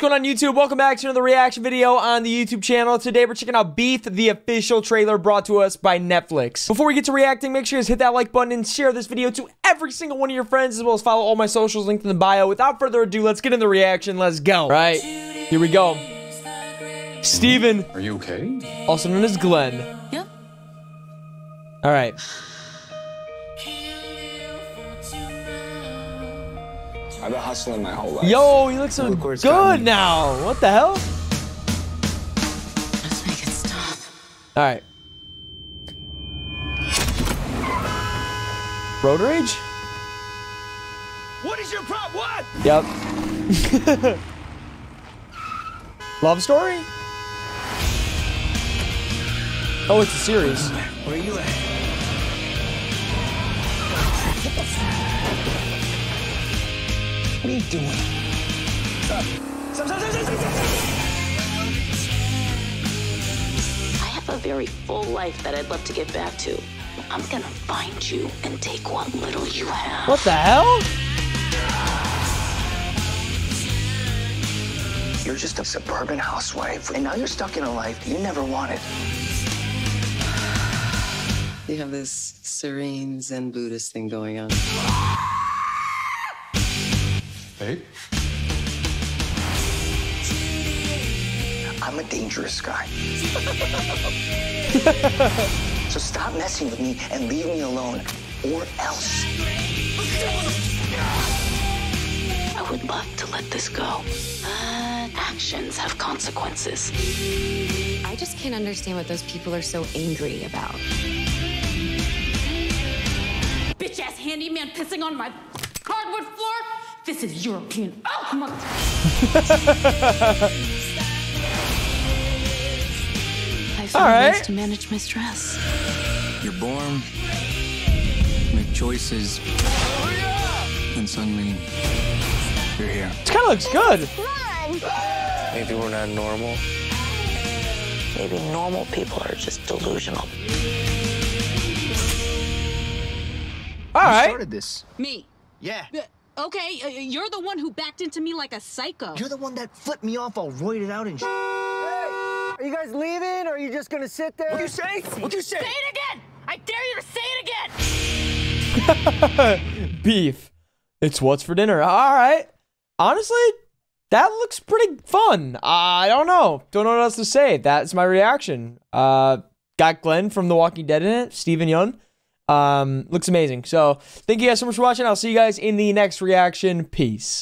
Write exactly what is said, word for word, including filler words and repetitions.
What's going on, YouTube? Welcome back to another reaction video on the YouTube channel. Today we're checking out Beef, the official trailer brought to us by Netflix. Before we get to reacting, make sure you guys hit that like button and share this video to every single one of your friends, as well as follow all my socials linked in the bio. Without further ado, let's get in the reaction. Let's go. All right, here we go. Steven. Are you okay? Also known as Glenn. Yep. All right. I've been hustling my whole life. Yo, you look so good coming. Now. What the hell? Let's make it stop. All right. Road rage? What is your problem? What? Yep. Love story? Oh, it's a series. Where are you at? What are you doing? Stop. Stop, stop, stop, stop, stop, stop. I have a very full life that I'd love to get back to. I'm gonna find you and take what little you have. What the hell? You're just a suburban housewife, and now you're stuck in a life you never wanted. You have this serene Zen Buddhist thing going on. Hey. I'm a dangerous guy. So stop messing with me and leave me alone, or else. I would love to let this go, but actions have consequences. I just can't understand what those people are so angry about. Bitch-ass handyman pissing on my hardwood floor? This is European. Oh, come on. I found All right. ways to manage my stress. You're born, make choices, and suddenly you're here. This kind of looks good. Maybe we're not normal. Maybe normal people are just delusional. All right. Who started this? Me. Yeah. yeah. Okay, uh, you're the one who backed into me like a psycho. You're the one that flipped me off all roided out and sh**. Hey, are you guys leaving, or are you just gonna sit there? What'd you say? What'd you say? Say it again! I dare you to say it again! Beef. It's what's for dinner. All right. Honestly, that looks pretty fun. I don't know. Don't know what else to say. That's my reaction. Uh, got Glenn from The Walking Dead in it. Steven Young. Um, looks amazing. So thank you guys so much for watching. I'll see you guys in the next reaction. Peace.